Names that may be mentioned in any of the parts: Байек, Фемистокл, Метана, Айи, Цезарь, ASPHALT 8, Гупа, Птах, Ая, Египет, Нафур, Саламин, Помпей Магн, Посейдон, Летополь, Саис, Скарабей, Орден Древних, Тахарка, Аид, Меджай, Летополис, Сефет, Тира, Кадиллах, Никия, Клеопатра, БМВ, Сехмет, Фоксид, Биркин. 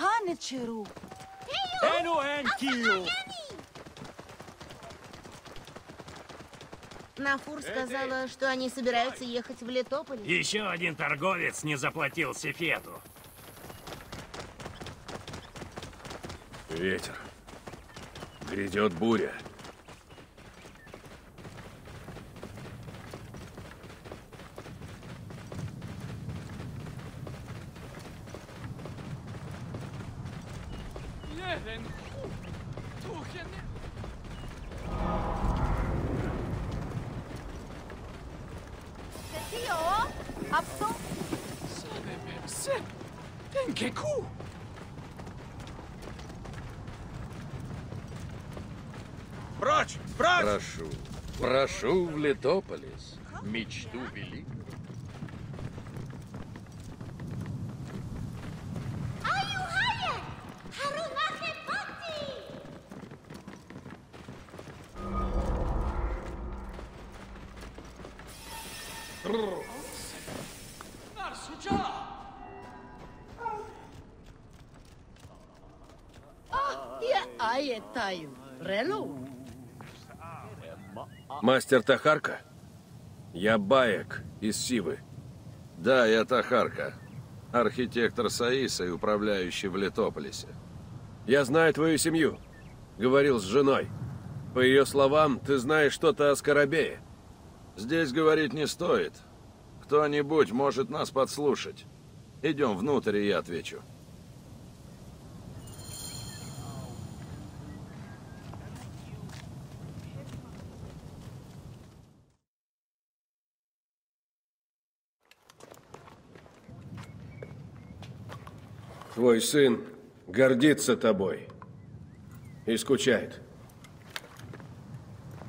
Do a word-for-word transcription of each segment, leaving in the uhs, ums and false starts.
Ганечеру. Нафур сказала, что они собираются ехать в Летополь. Еще один торговец не заплатил Сефету. Ветер. Грядет буря. Прошу в Летополис, мечту великую. Мастер Тахарка? Я Байек из Сивы. Да, я Тахарка. Архитектор Саиса и управляющий в Летополисе. Я знаю твою семью. Говорил с женой. По ее словам, ты знаешь что-то о Скарабее. Здесь говорить не стоит. Кто-нибудь может нас подслушать. Идем внутрь, и я отвечу. Твой сын гордится тобой и скучает.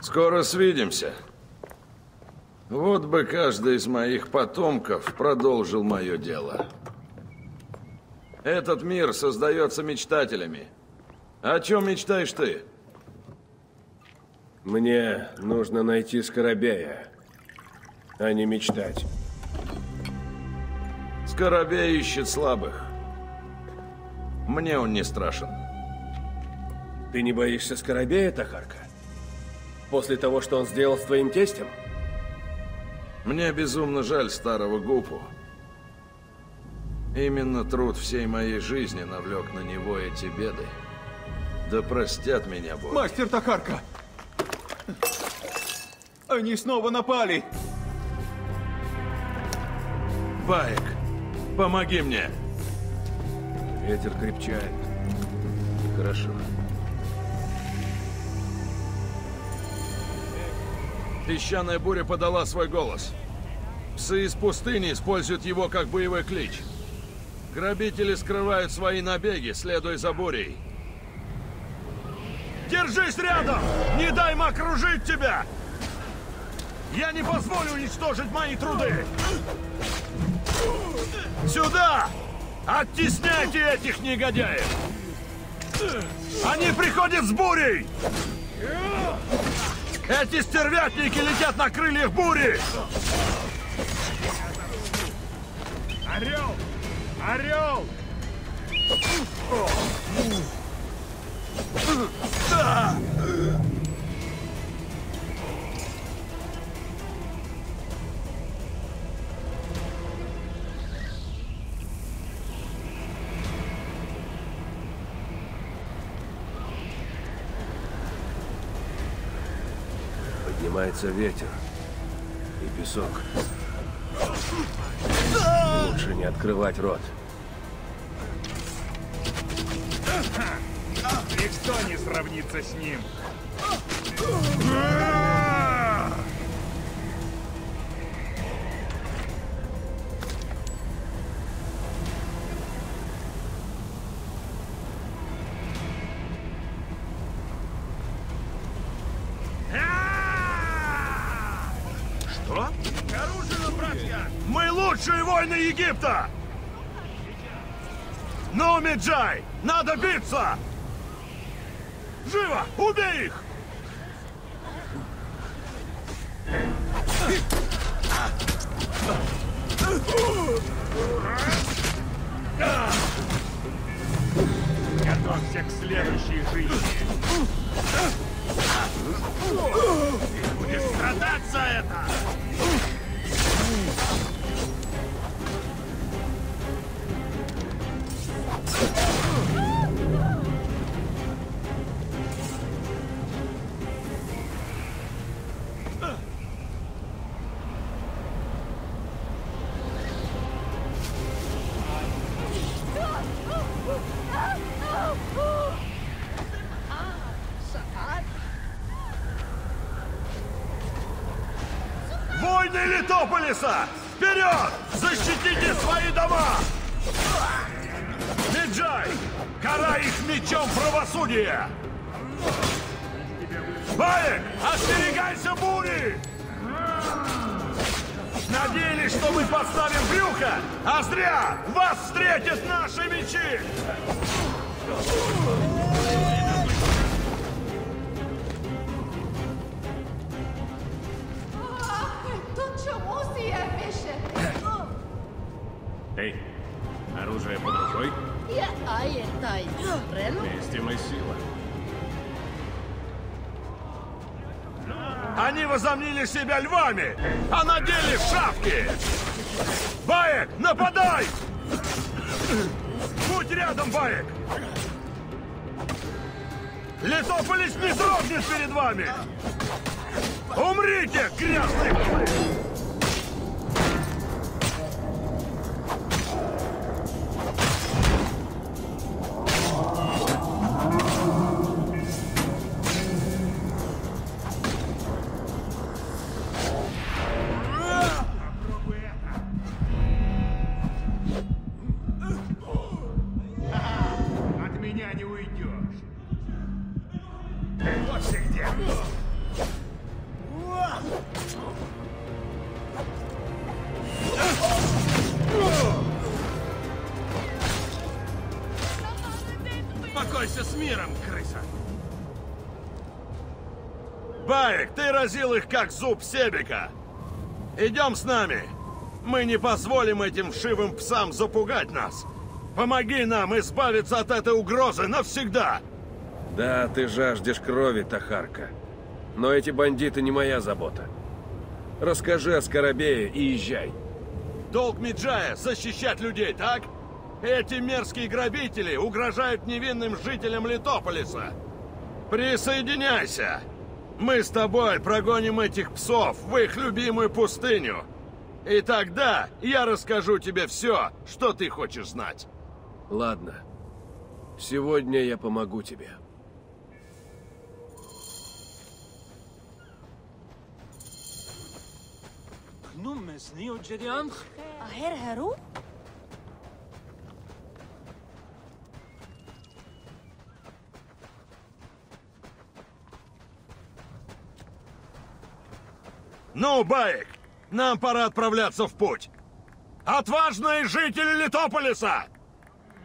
Скоро свидимся. Вот бы каждый из моих потомков продолжил мое дело. Этот мир создается мечтателями. О чем мечтаешь ты? Мне нужно найти Скарабея, а не мечтать. Скарабей ищет слабых. Мне он не страшен. Ты не боишься Скарабея, Тахарка? После того, что он сделал с твоим тестем? Мне безумно жаль старого Гупу. Именно труд всей моей жизни навлек на него эти беды. Да простят меня боги. Мастер Тахарка! Они снова напали! Байек, помоги мне! Ветер крепчает. Хорошо. Песчаная буря подала свой голос. Псы из пустыни используют его как боевой клич. Грабители скрывают свои набеги, следуя за бурей. Держись рядом! Не дай им окружить тебя! Я не позволю уничтожить мои труды! Сюда! Оттесняйте этих негодяев! Они приходят с бурей! Эти стервятники летят на крыльях бури! Орел! Орел! Да! Поднимается ветер и песок. Лучше не открывать рот. Никто не сравнится с ним. Египта! Ну, Меджай! Надо биться! Живо! Убей их! Готовься к следующей жизни. Ты будешь страдать за это! Летополиса! Вперед! Защитите свои дома! Меджай! Карай их мечом правосудия! Байек! Остерегайся бури! Надеялись, что мы подставим брюхо, а зря! Вас встретят наши мечи! Эй, оружие под рукой? Вместе мы сила. Они возомнили себя львами, а на деле шавки! Байек, нападай! Будь рядом, Байек! Летополис не дрогнет перед вами! Умрите, грязные псы! Разил их, как зуб Себика. Идем с нами. Мы не позволим этим вшивым псам запугать нас. Помоги нам избавиться от этой угрозы навсегда. Да, ты жаждешь крови, Тахарка. Но эти бандиты не моя забота. Расскажи о Скарабее и езжай. Долг Меджая — защищать людей, так? Эти мерзкие грабители угрожают невинным жителям Летополиса. Присоединяйся. Мы с тобой прогоним этих псов в их любимую пустыню. И тогда я расскажу тебе все, что ты хочешь знать. Ладно. Сегодня я помогу тебе. Ну, Байек, нам пора отправляться в путь. Отважные жители Летополиса!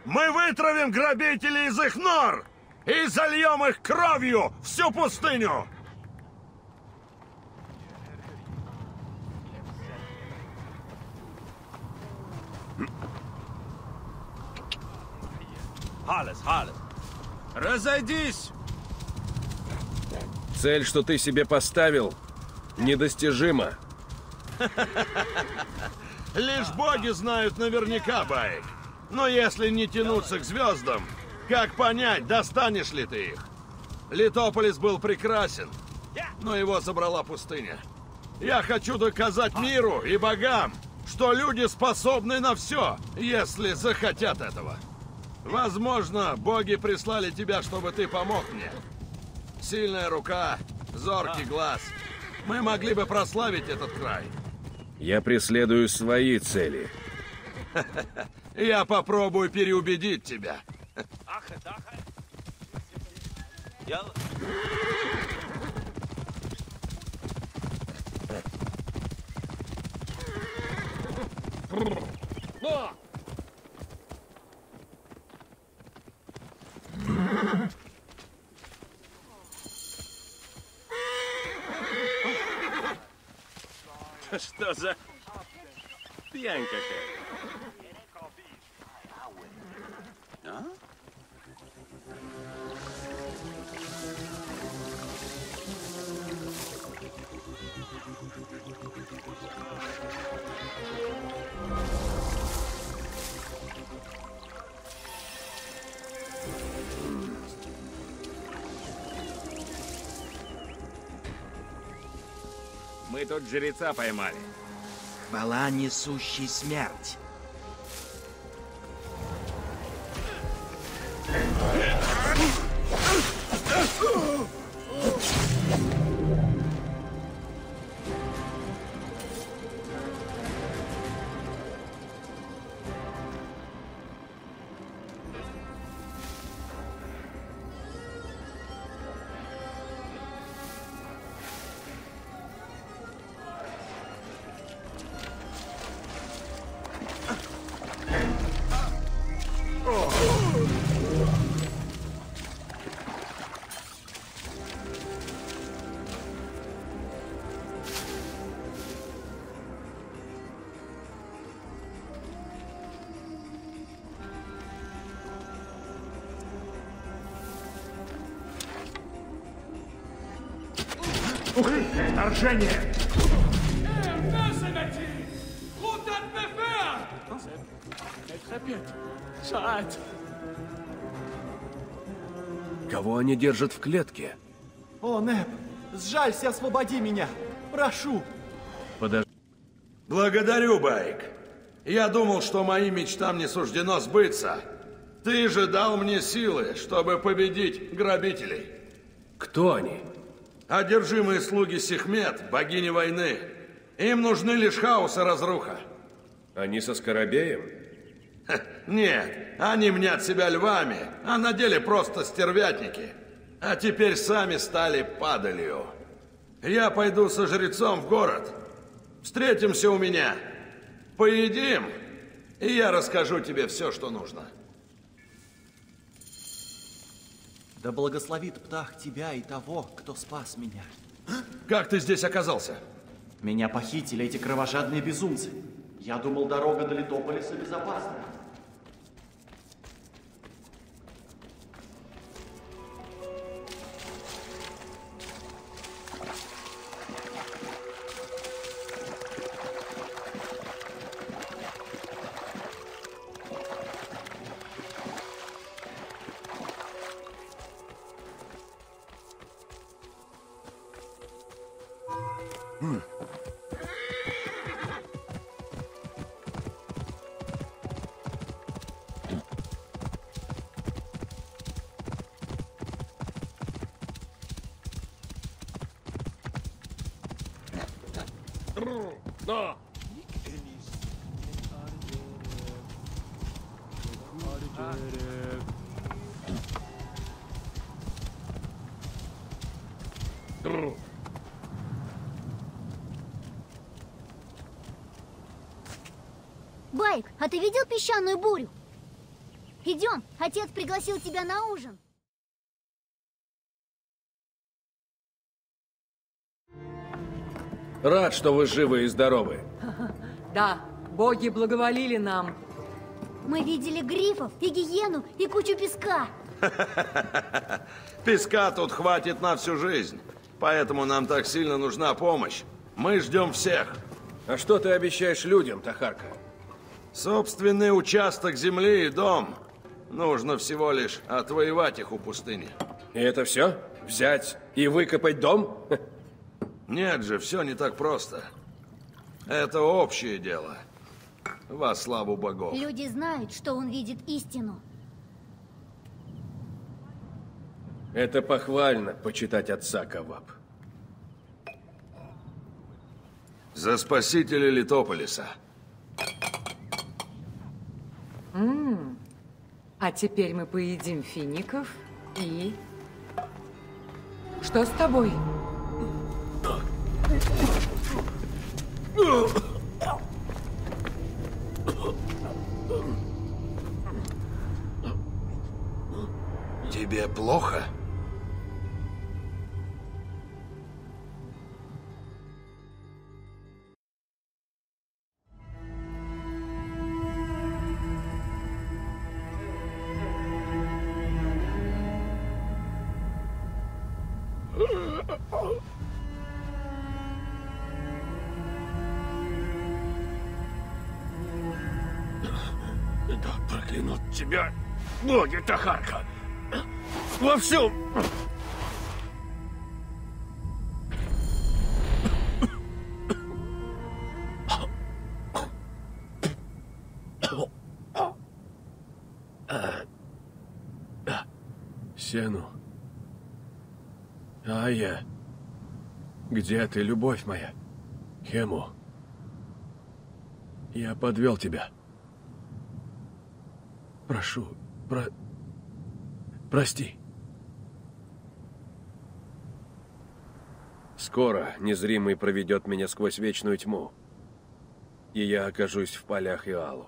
Мы вытравим грабителей из их нор и зальем их кровью всю пустыню! Халес, халес! Разойдись! Цель, что ты себе поставил... недостижимо. Лишь боги знают наверняка, Байек. Но если не тянуться к звездам, как понять, достанешь ли ты их? Летополис был прекрасен, но его забрала пустыня. Я хочу доказать миру и богам, что люди способны на все, если захотят этого. Возможно, боги прислали тебя, чтобы ты помог мне. Сильная рука, зоркий глаз. Мы могли бы прославить этот край. Я преследую свои цели. Я попробую переубедить тебя. Что за... пьянь какая. А? Мы тут жреца поймали. Хвала, несущий смерть. Вторжение! Кого они держат в клетке? О, Нэп, сжалься, освободи меня! Прошу! Подожди. Благодарю, Байек. Я думал, что моим мечтам не суждено сбыться. Ты же дал мне силы, чтобы победить грабителей. Кто они? Одержимые слуги Сехмет, богини войны. Им нужны лишь хаос и разруха. Они со Скарабеем? Ха, нет, они мнят себя львами, а на деле просто стервятники. А теперь сами стали падалью. Я пойду со жрецом в город. Встретимся у меня. Поедим, и я расскажу тебе все, что нужно. Да благословит Птах тебя и того, кто спас меня. Как ты здесь оказался? Меня похитили эти кровожадные безумцы. Я думал, дорога до Летополиса безопасна. Байек, а ты видел песчаную бурю? Идем, отец пригласил тебя на ужин. Рад, что вы живы и здоровы. Да, боги благоволили нам. Мы видели грифов и гиену и кучу песка. Песка тут хватит на всю жизнь. Поэтому нам так сильно нужна помощь. Мы ждем всех. А что ты обещаешь людям, Тахарка? Собственный участок земли и дом. Нужно всего лишь отвоевать их у пустыни. И это все? Взять и выкопать дом? Нет же, все не так просто. Это общее дело. Во славу богов. Люди знают, что он видит истину. Это похвально, почитать отца, Кавап. За спасителя Летополиса. Mm. А теперь мы поедим фиников и... Что с тобой? Тебе плохо? Да проклянут тебя боги, Тахарка! Во всем! Сену. Ая, где ты, любовь моя? Хему, я подвел тебя. Прошу, про... прости. Скоро незримый проведет меня сквозь вечную тьму, и я окажусь в полях Иалу.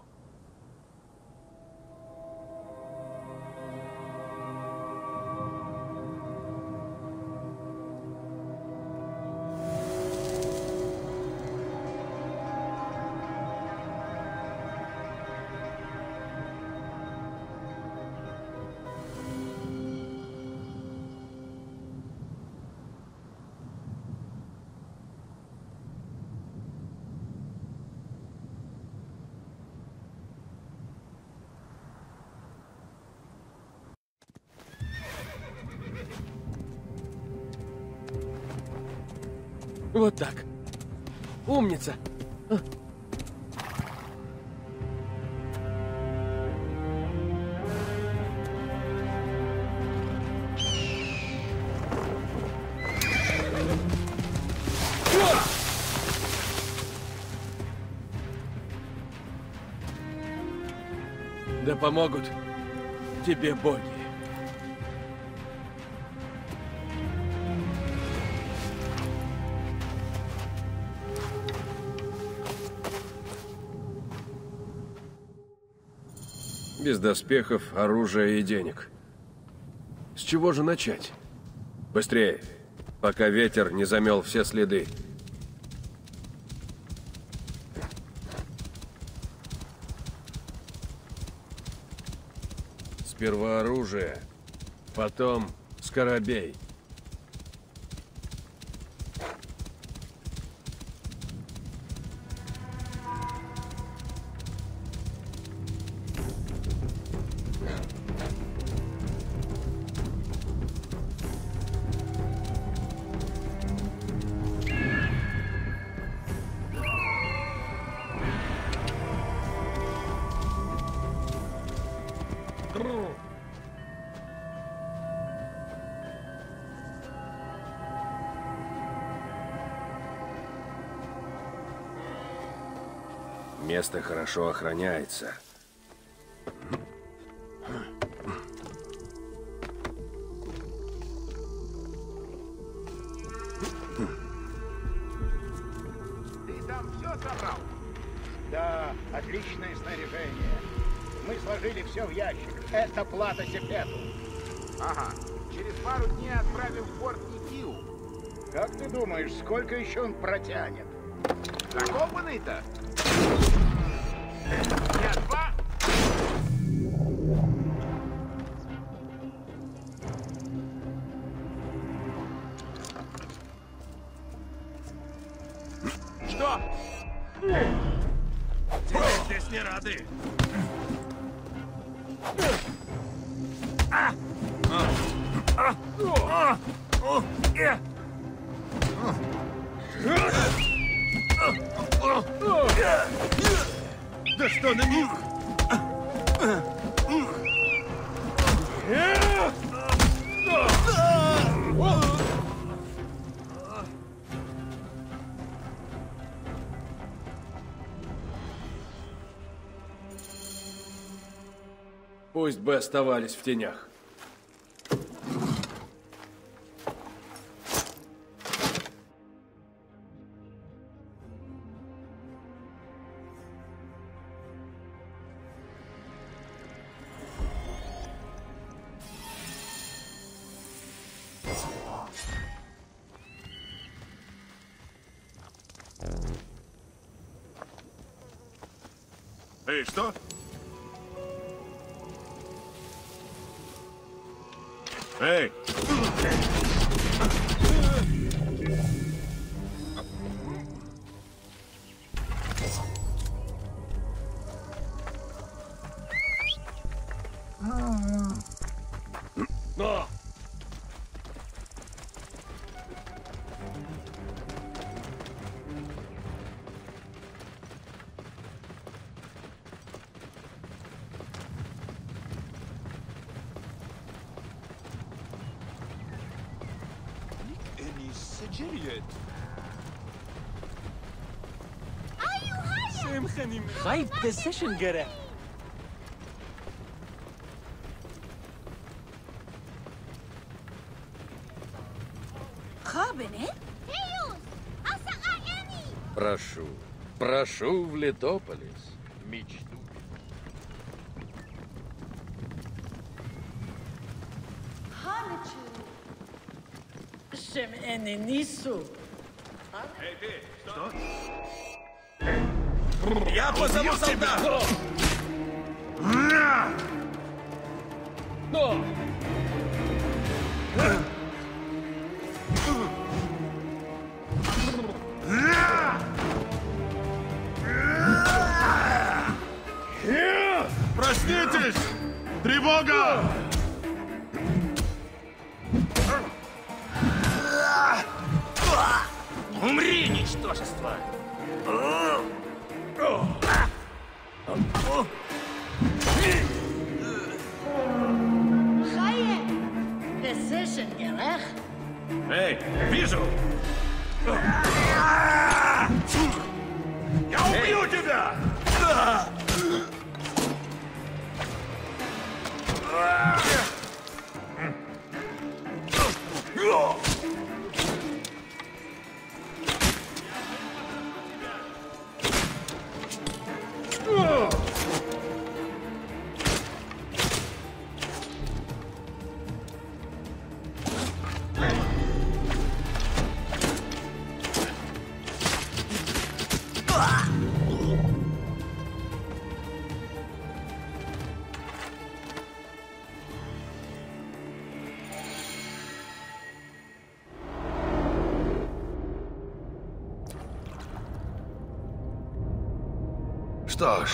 Вот так. Умница. А. Да помогут тебе боги. Без доспехов, оружия и денег. С чего же начать? Быстрее, пока ветер не замел все следы. Сперва оружие, потом скарабей. Место хорошо охраняется. Ты там все собрал? Да, отличное снаряжение. Мы сложили все в ящик. Это плата Сефету. Ага. Через пару дней отправим в порт Никию. Как ты думаешь, сколько еще он протянет? Закопанный-то? Что? Тебе здесь не рады. А! А! А! А! А! Да что на них? Пусть бы оставались в тенях. Эй, что? Эй! Hayır, decision göre. Прошу, прошу в Летополис. Мечту. Я позову солдат! Проснитесь! Тревога! Умри, ничтожество! Эй, вижу! Я убью Эй. тебя! Что ж,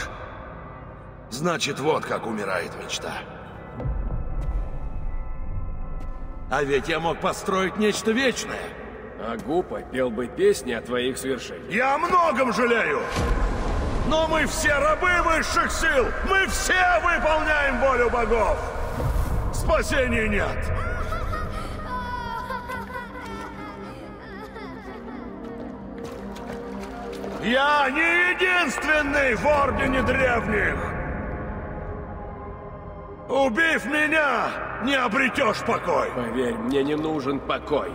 значит, вот как умирает мечта. А ведь я мог построить нечто вечное. А Гупа пел бы песни о твоих свершениях. Я о многом жалею! Но мы все рабы высших сил! Мы все выполняем волю богов! Спасения нет! Я не единственный в Ордене Древних! Убив меня, не обретешь покой! Поверь, мне не нужен покой.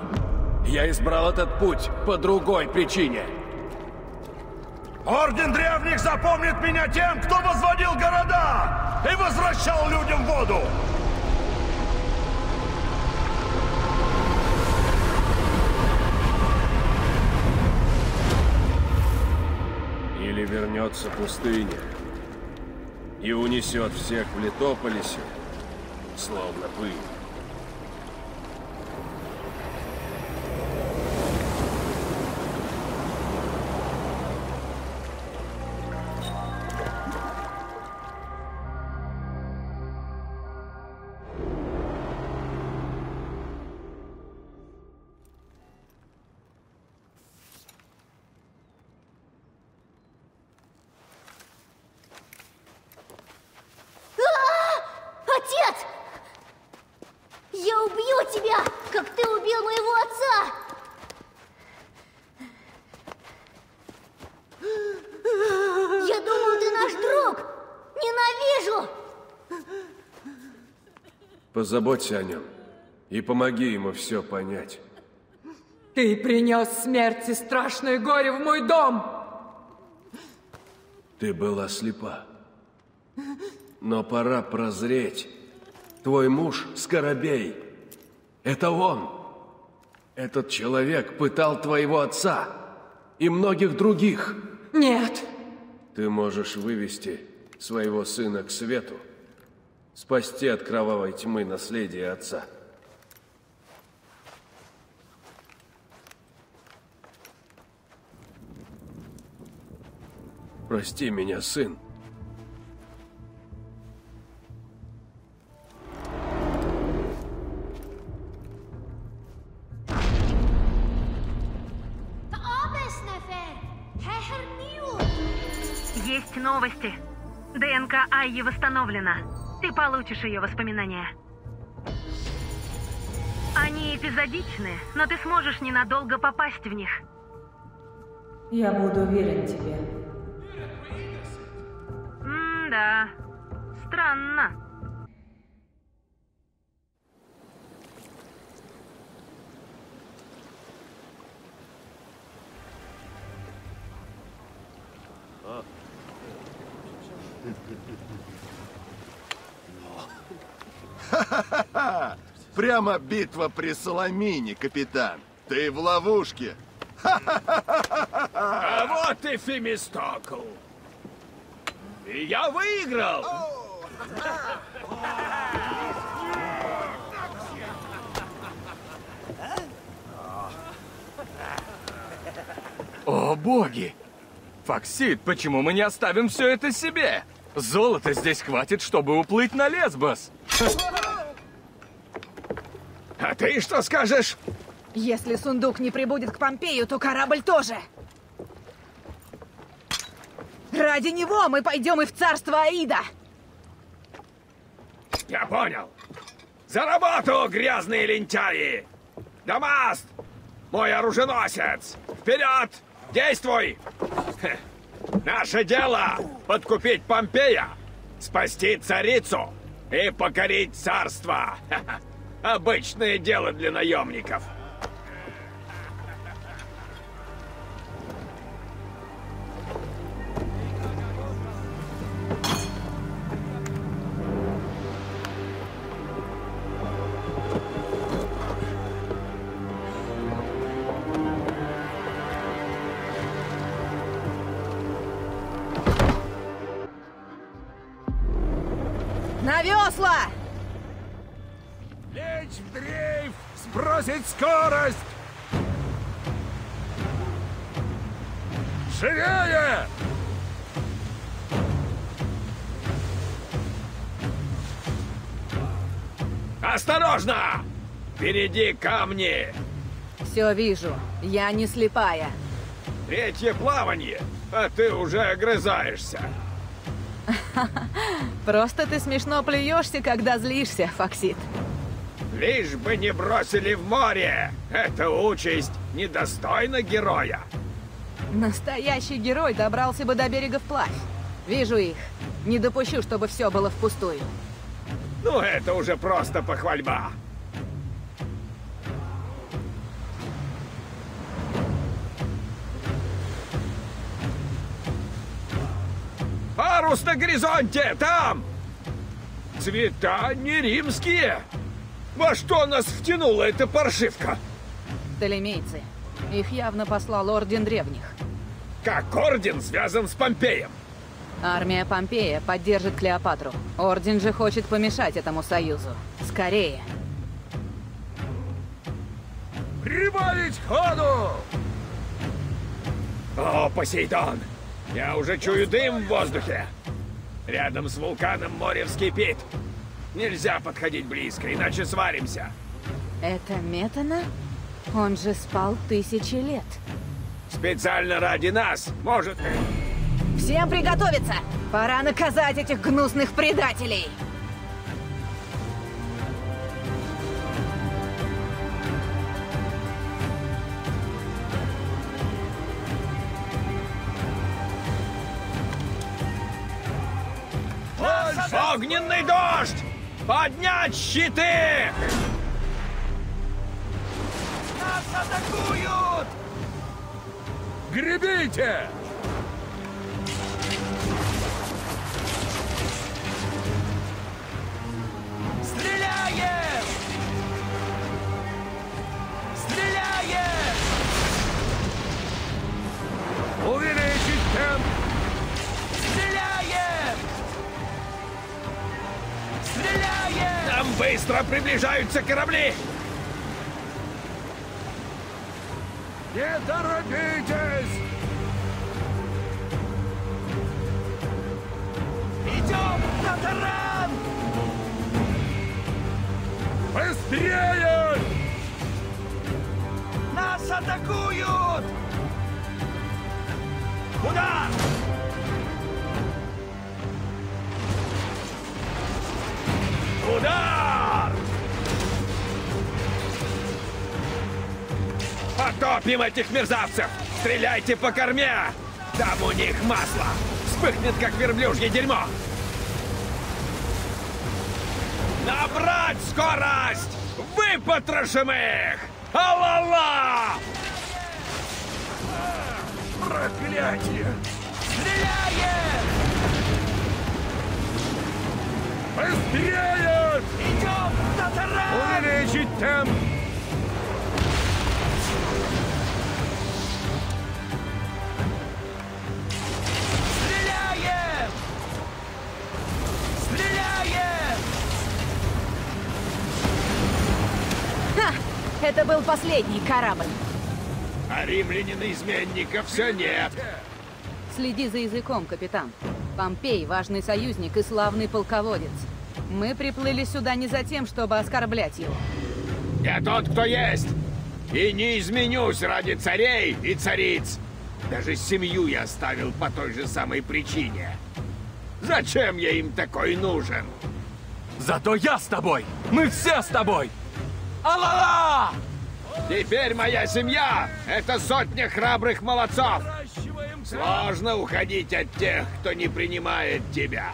Я избрал этот путь по другой причине. Орден Древних запомнит меня тем, кто возводил города и возвращал людям воду! Или вернется пустыня и унесет всех в Летополисе, словно пыль. Позаботься о нем и помоги ему все понять. Ты принес смерть и страшное горе в мой дом! Ты была слепа, но пора прозреть. Твой муж Скарабей. Это он. Этот человек пытал твоего отца и многих других. Нет. Ты можешь вывести своего сына к свету. Спасти от кровавой тьмы наследие отца. Прости меня, сын. Есть новости. ДНК Айи восстановлена. Ты получишь ее воспоминания. Они эпизодичны, но ты сможешь ненадолго попасть в них. Я буду уверен тебе. М-да. Странно. Ха-ха-ха! Прямо битва при Саламине, капитан. Ты в ловушке. А вот и Фемистокл. И я выиграл. О, боги! Фоксид, почему мы не оставим все это себе? Золота здесь хватит, чтобы уплыть на Лесбос. А ты что скажешь? Если сундук не прибудет к Помпею, то корабль тоже. Ради него мы пойдем и в царство Аида. Я понял. За работу, грязные лентяи! Дамаст! Мой оруженосец! Вперед! Действуй! Хе. Наше дело — подкупить Помпея, спасти царицу и покорить царство. Ха-ха. Обычное дело для наемников. На весла! Лечь в дрейф, сбросить скорость! Живее! Осторожно! Впереди камни! Все вижу, я не слепая. Третье плавание, а ты уже огрызаешься. Просто ты смешно плюешься, когда злишься, Фоксид. Лишь бы не бросили в море! Эта участь недостойна героя. Настоящий герой добрался бы до берега вплавь. Вижу их. Не допущу, чтобы все было впустую. Ну, это уже просто похвальба. Парус на горизонте! Там! Цвета не римские! Во что нас втянула эта паршивка? Толемейцы. Их явно послал Орден Древних. Как Орден связан с Помпеем? Армия Помпея поддержит Клеопатру. Орден же хочет помешать этому союзу. Скорее. Прибавить ходу! О, Посейдон! Я уже чую дым в воздухе. Рядом с вулканом море вскипит. Нельзя подходить близко, иначе сваримся. Это Метана? Он же спал тысячи лет. Специально ради нас, может... Всем приготовиться! Пора наказать этих гнусных предателей! Огненный дождь! Поднять щиты! Нас атакуют! Гребите! Стреляем! Стреляем! Увеличить темп! Стреляем! Стреляем! Нам быстро приближаются корабли! Не торопитесь! Идем на таран! Быстрее! Нас атакуют! Удар! мимо этих мерзавцев! Стреляйте по корме! Там у них масло! Вспыхнет, как верблюжье дерьмо! Набрать скорость! Выпотрошим их! Ала-ла! Проклятие! Стреляем! Быстрее! Идем на таран! Увеличить темп! Стреляем! Стреляем! Ха! Это был последний корабль. А римлянина-изменника все нет. Следи за языком, капитан. Помпей – важный союзник и славный полководец. Мы приплыли сюда не за тем, чтобы оскорблять его. Я тот, кто есть. И не изменюсь ради царей и цариц. Даже семью я оставил по той же самой причине. Зачем я им такой нужен? Зато я с тобой. Мы все с тобой. Ала-ла! Теперь моя семья – это сотня храбрых молодцов. Сложно уходить от тех, кто не принимает тебя.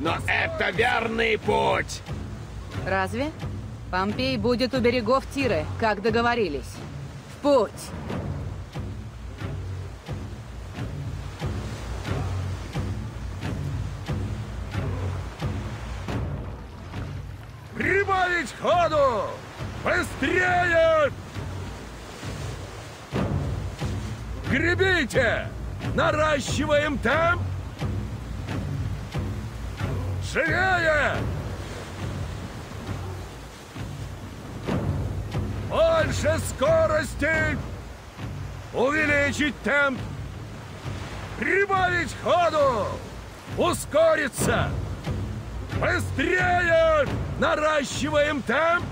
Но это верный путь. Разве? Помпей будет у берегов Тиры, как договорились. В путь! Прибавить ходу! Быстрее! Гребите! Наращиваем темп! Живее! Больше скорости! Увеличить темп! Прибавить ходу! Ускориться! Быстрее! Наращиваем темп!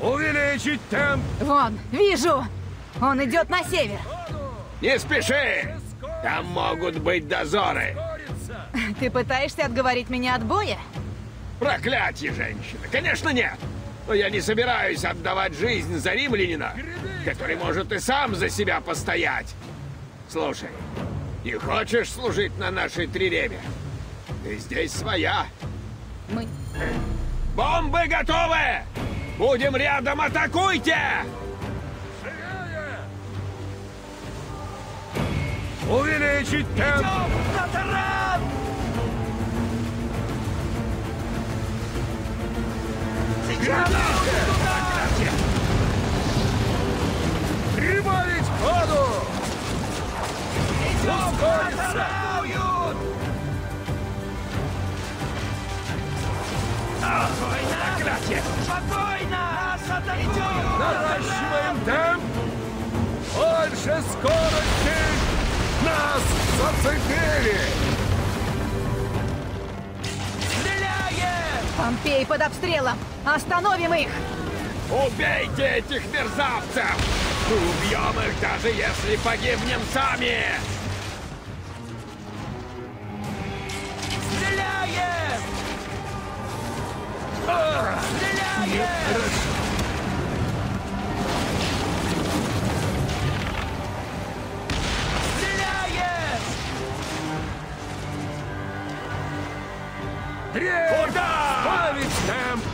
Увеличить темп! Вон, вижу! Он идет на север! Не спеши! Там могут быть дозоры! Ты пытаешься отговорить меня от боя? Проклятье, женщина! Конечно, нет! Но я не собираюсь отдавать жизнь за римлянина, который может и сам за себя постоять! Слушай, не хочешь служить на нашей триреме? Ты здесь своя! Мы... Бомбы готовы! Будем рядом, атакуйте! Увеличить темп! Идем на таран! Сейчас! Прибавить ходу! Идем на таран! Спокойно! Спокойно! Наращиваем темп! Больше скорости! Нас зацепили! Стреляем! Помпей под обстрелом! Остановим их! Убейте этих мерзавцев! Мы убьем их, даже если погибнем сами! Стреляем! А, стреляем! Древь! Куда? Спавить темп!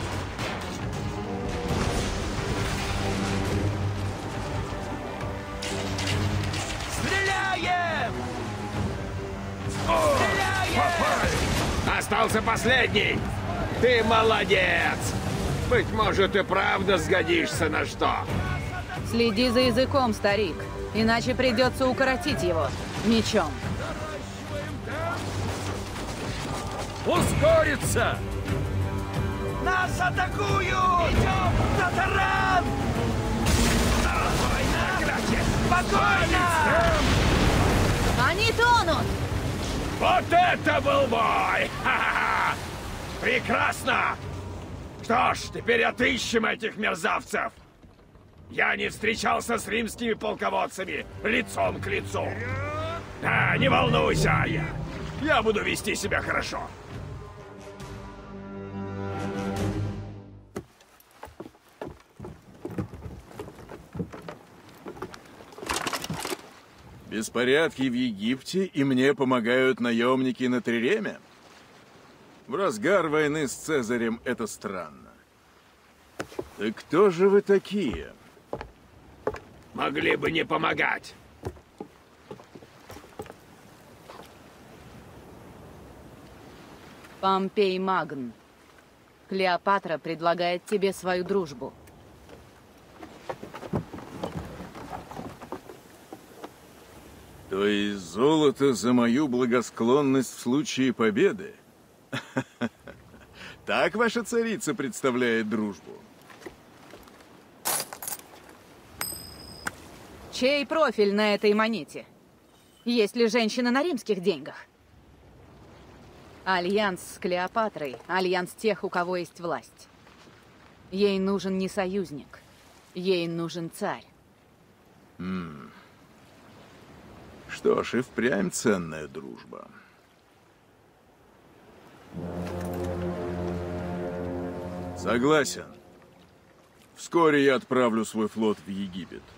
Стреляем! О, стреляем! Попали! Остался последний! Ты молодец! Быть может, и правда сгодишься на что? Следи за языком, старик, иначе придется укоротить его мечом. Ускориться! Нас атакуют! Идем на таран! Спокойно! Они тонут! Вот это был бой! Ха-ха-ха! Прекрасно! Что ж, теперь отыщем этих мерзавцев! Я не встречался с римскими полководцами лицом к лицу! Да, не волнуйся, Ая! Я буду вести себя хорошо! Беспорядки в Египте, и мне помогают наемники на Триреме? В разгар войны с Цезарем это странно. Так кто же вы такие? Могли бы не помогать. Помпей Магн, Клеопатра предлагает тебе свою дружбу. То есть золото за мою благосклонность в случае победы? Так ваша царица представляет дружбу? Чей профиль на этой монете? Есть ли женщина на римских деньгах? Альянс с Клеопатрой – альянс тех, у кого есть власть. Ей нужен не союзник, ей нужен царь. Mm. Что ж, и впрямь ценная дружба. Согласен. Вскоре я отправлю свой флот в Египет.